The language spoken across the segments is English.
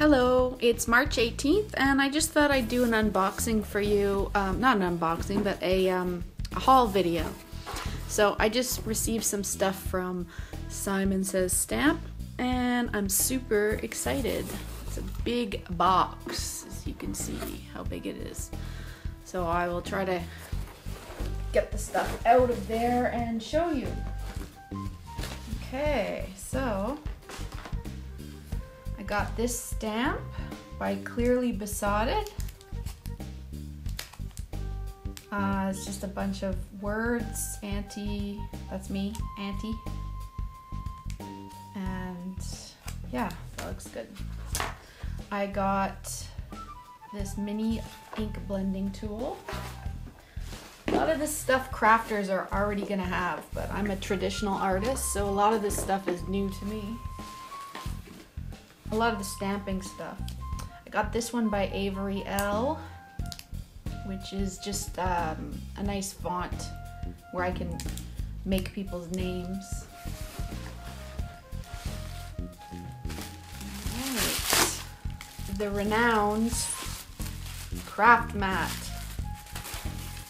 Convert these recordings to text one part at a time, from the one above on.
Hello, it's March 18th and I just thought I'd do an unboxing for you, not an unboxing, but a haul video. So I just received some stuff from Simon Says Stamp and I'm super excited. It's a big box, as you can see how big it is. So I will try to get the stuff out of there and show you. Okay, so I got this stamp by Clearly Besotted. It's just a bunch of words, that's me, anti. And yeah, that looks good. I got this mini ink blending tool. A lot of this stuff crafters are already gonna have, but I'm a traditional artist, so a lot of this stuff is new to me. A lot of the stamping stuff. I got this one by Avery Elle, which is just a nice font where I can make people's names. All right. The Renowned Craft Mat,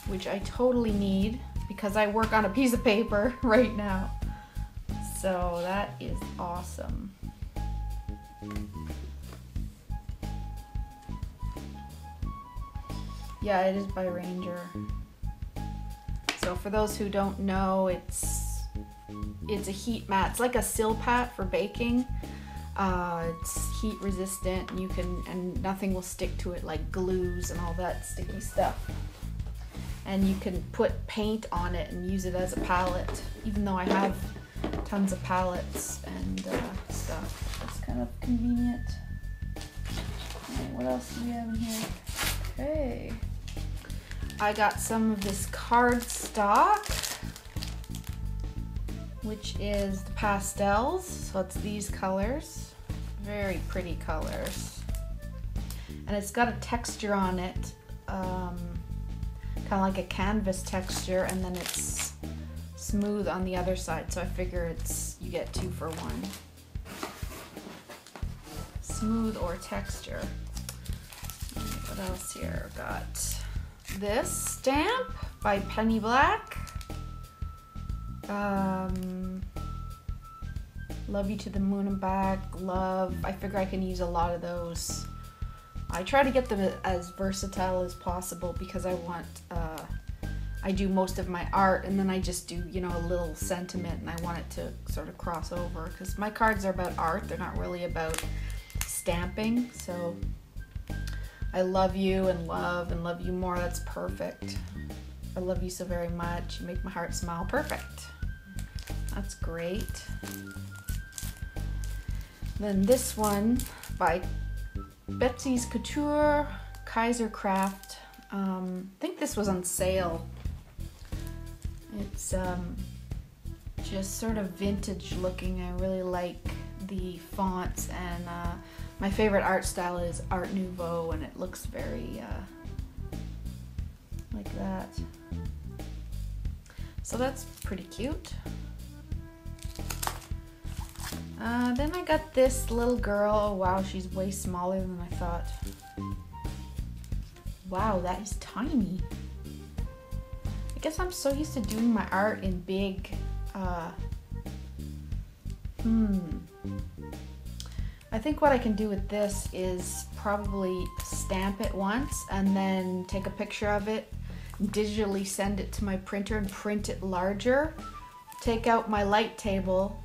which I totally need because I work on a piece of paper right now. So that is awesome. Yeah, it is by Ranger. So for those who don't know, it's a heat mat. It's like a sill pat for baking. It's heat resistant, and nothing will stick to it, like glues and all that sticky stuff. And you can put paint on it and use it as a palette, even though I have tons of palettes and stuff. It's kind of convenient. All right, what else do we have in here? Okay. I got some of this cardstock, which is the pastels, so it's these colors. Very pretty colors. And it's got a texture on it, kind of like a canvas texture, and then it's smooth on the other side, so I figure you get 2 for 1. Smooth or texture. What else here? Got this stamp by Penny Black. Love you to the moon and back. Love. I figure I can use a lot of those. I try to get them as versatile as possible because I want. I do most of my art and then I just do, you know, a little sentiment, and I want it to sort of cross over because my cards are about art. They're not really about stamping. So. I love you and love you more. That's perfect. I love you so very much. You make my heart smile. Perfect. That's great. Then this one by Betsy's Couture, Kaisercraft. I think this was on sale. It's just sort of vintage looking. I really like the fonts, and my favorite art style is Art Nouveau, and it looks very like that. So that's pretty cute. Then I got this little girl. Oh, wow, she's way smaller than I thought. Wow, that is tiny. I guess I'm so used to doing my art in big, I think what I can do with this is probably stamp it once and then take a picture of it, digitally send it to my printer and print it larger, take out my light table,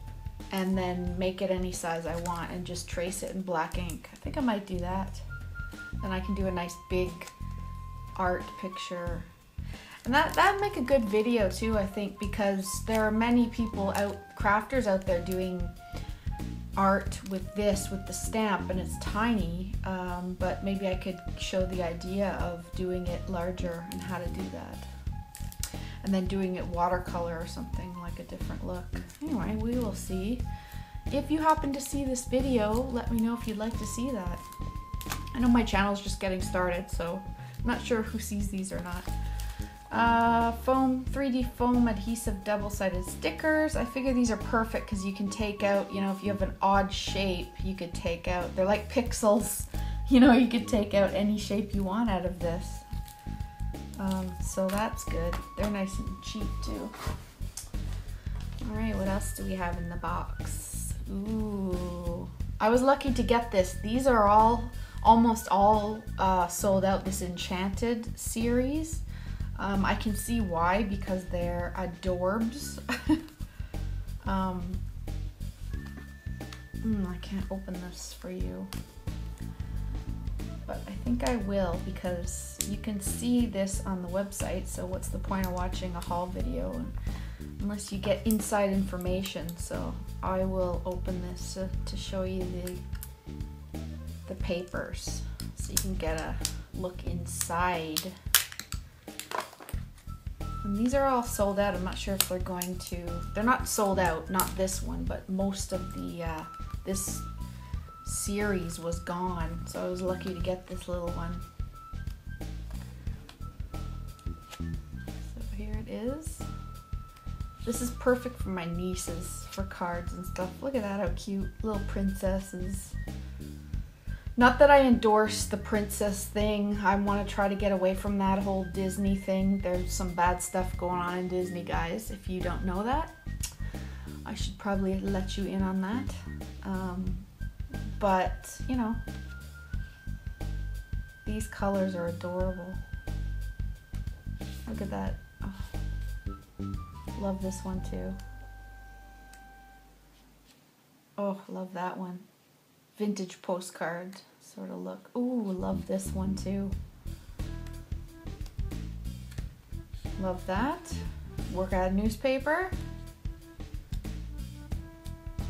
and then make it any size I want and just trace it in black ink. I think I might do that. Then I can do a nice big art picture. And that'd make a good video too, I think, because there are many people crafters out there doing art with the stamp, and it's tiny, but maybe I could show the idea of doing it larger and how to do that, and then doing it watercolor or something, like a different look. Anyway, we will see. If you happen to see this video, let me know if you'd like to see that. I know my channel's just getting started, so I'm not sure who sees these or not. Foam, 3D foam adhesive double-sided stickers. I figure these are perfect because you can take out, you know, if you have an odd shape, you could take out, they're like pixels, you know, you could take out any shape you want out of this. So that's good. They're nice and cheap too. All right, what else do we have in the box? Ooh, I was lucky to get this. These are all, almost all sold out, this Enchanted series. I can see why, because they're adorbs. I can't open this for you, but I think I will, because you can see this on the website, so what's the point of watching a haul video unless you get inside information? So I will open this to show you the papers so you can get a look inside. And these are all sold out. I'm not sure if they're going to, they're not sold out, not this one, but most of the, this series was gone. So I was lucky to get this little one. So here it is. This is perfect for my nieces for cards and stuff. Look at that, how cute, little princesses. Not that I endorse the princess thing. I want to try to get away from that whole Disney thing. There's some bad stuff going on in Disney, guys. If you don't know that, I should probably let you in on that. But, you know, these colors are adorable. Look at that. Oh, love this one too. Oh, love that one. Vintage postcard sort of look. Ooh, love this one too. Love that. Work out a newspaper.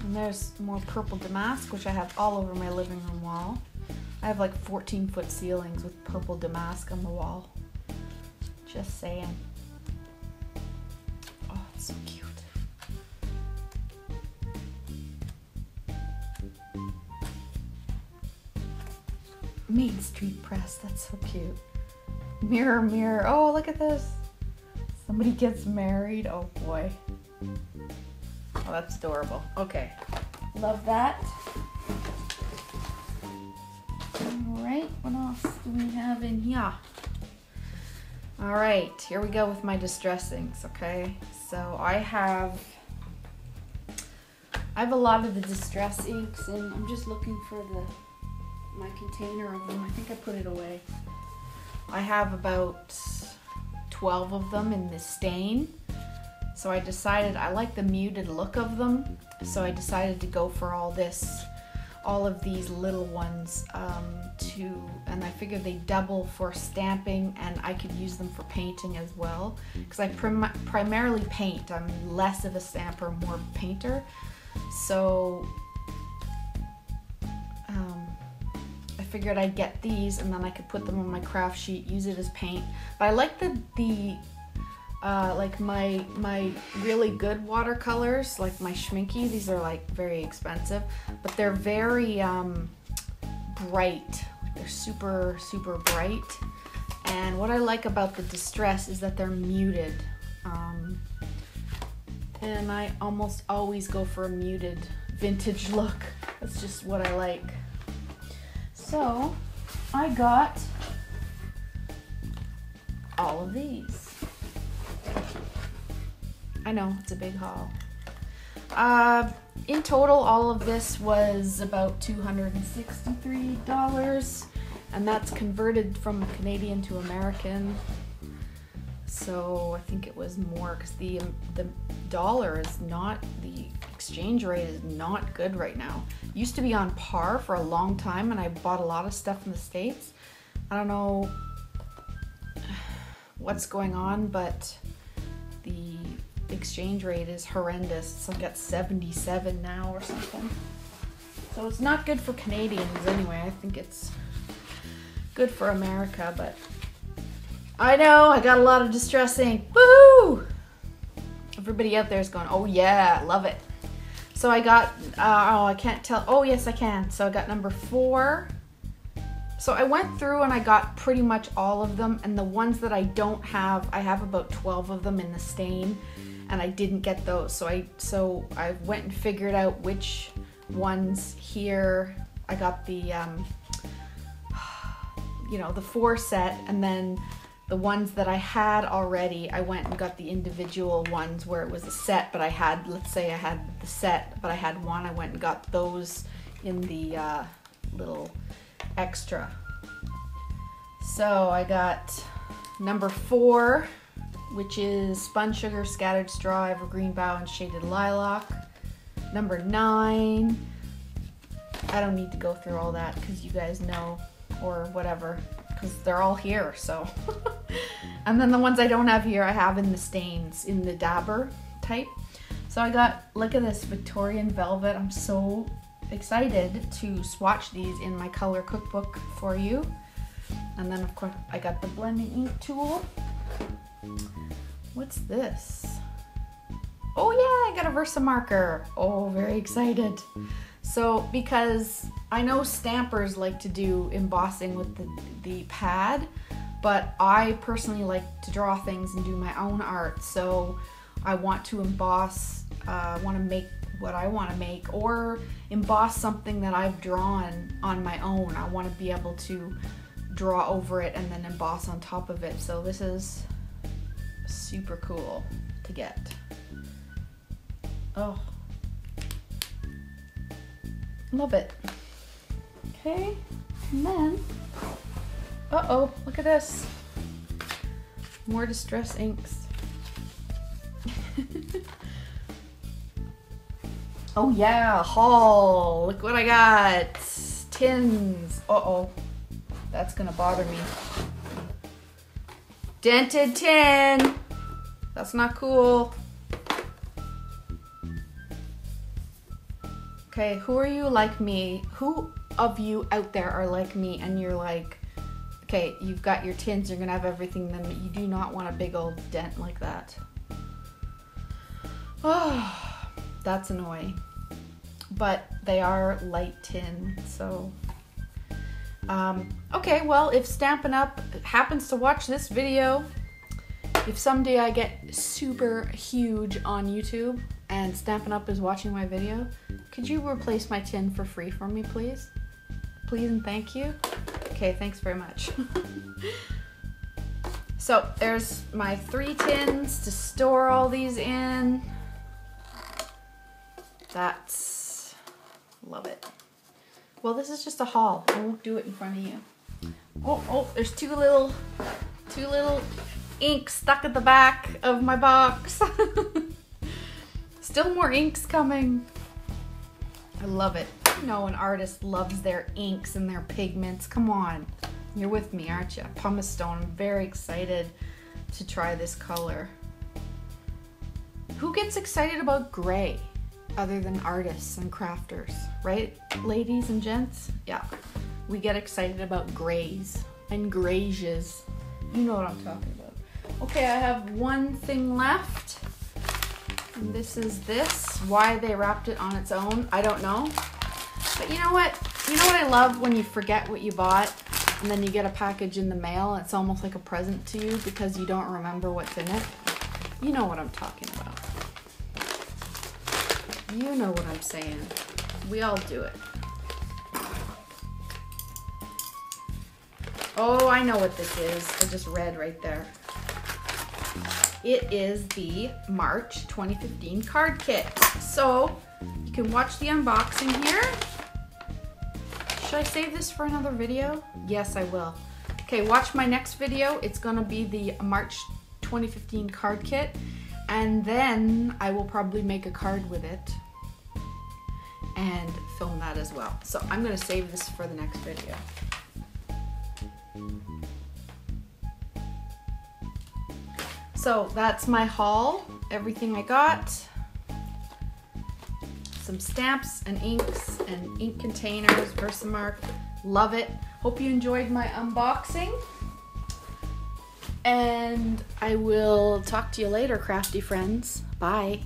And there's more purple damask, which I have all over my living room wall. I have like 14-foot ceilings with purple damask on the wall. Just saying. Oh, it's so cute. Main Street Press, that's so cute. Mirror, mirror, oh, look at this. Somebody gets married, oh boy. Oh, that's adorable, okay. Love that. All right, what else do we have in here? All right, here we go with my Distress Inks, okay? So I have a lot of the Distress Inks, and I'm just looking for the, my container of them. I think I put it away. I have about 12 of them in this stain, so I decided I like the muted look of them, so I decided to go for all of these little ones and I figured they double for stamping, and I could use them for painting as well, because I primarily paint. I'm less of a stamper, more of a painter, so I figured I'd get these, and then I could put them on my craft sheet, use it as paint. But I like like my really good watercolors, like my Schmincke. These are like very expensive, but they're very bright. They're super, super bright. And what I like about the Distress is that they're muted. And I almost always go for a muted vintage look. That's just what I like. So I got all of these. I know, it's a big haul. In total, all of this was about $263, and that's converted from Canadian to American. So I think it was more, because the dollar is not, the exchange rate is not good right now. It used to be on par for a long time, and I bought a lot of stuff in the States. I don't know what's going on, but the exchange rate is horrendous. It's like at 77 now or something. So it's not good for Canadians anyway. I think it's good for America, but I know, I got a lot of Distress Ink. Woohoo! Everybody out there is going, oh yeah, love it. So I got, oh, I can't tell. Oh, yes, I can. So I got number 4, So I went through and I got pretty much all of them, and the ones that I don't have, I have about 12 of them in the stain, and I didn't get those. So I went and figured out which ones here. I got the, you know, the 4 set, and then the ones that I had already, I went and got the individual ones where it was a set, but I had, let's say I had the set, but I had one, I went and got those in the little extra. So I got number 4, which is Spun Sugar, Scattered Straw, Evergreen Bough, and Shaded Lilac. Number 9, I don't need to go through all that because you guys know, or whatever, because they're all here, so. And then the ones I don't have here, I have in the stains, in the dabber type. So I got, look at this, Victorian Velvet. I'm so excited to swatch these in my color cookbook for you. And then of course I got the blending ink tool. What's this? Oh yeah, I got a VersaMarker. Oh, very excited. So because I know stampers like to do embossing with the pad, but I personally like to draw things and do my own art. So I want to emboss, I want to make what I want to make, or emboss something that I've drawn on my own. I want to be able to draw over it and then emboss on top of it. So this is super cool to get. Oh, love it. Okay, and then, uh-oh, look at this. More Distress Inks. Oh yeah, haul. Look what I got. Tins. Uh-oh, that's gonna bother me. Dented tin. That's not cool. Okay, who are you like me? Who of you out there are like me and you're like, okay, you've got your tins, you're gonna have everything in them, but you do not want a big old dent like that. Oh, that's annoying. But they are light tin, so. Okay, well, if Stampin' Up happens to watch this video, if someday I get super huge on YouTube, and Stampin' Up is watching my video, could you replace my tin for free for me, please? Please and thank you. Okay, thanks very much. So there's my 3 tins to store all these in. That's, love it. Well, this is just a haul. I won't do it in front of you. Oh, oh, there's two little ink stuck at the back of my box. Still more inks coming. I love it. You know an artist loves their inks and their pigments. Come on. You're with me, aren't you? Pumice Stone. I'm very excited to try this color. Who gets excited about gray other than artists and crafters, right? Ladies and gents? Yeah. We get excited about grays and graiges. You know what I'm talking about. Okay, I have one thing left. And this is this. Why they wrapped it on its own, I don't know. But you know what? You know what I love? When you forget what you bought and then you get a package in the mail, it's almost like a present to you because you don't remember what's in it. You know what I'm talking about. You know what I'm saying. We all do it. Oh, I know what this is. I just read right there. It is the March 2015 card kit. So you can watch the unboxing here. Should I save this for another video? Yes, I will. Okay, watch my next video. It's gonna be the March 2015 card kit. And then I will probably make a card with it and film that as well. So I'm gonna save this for the next video. So that's my haul, everything I got. Some stamps and inks and ink containers, VersaMark, love it. Hope you enjoyed my unboxing. And I will talk to you later, crafty friends. Bye.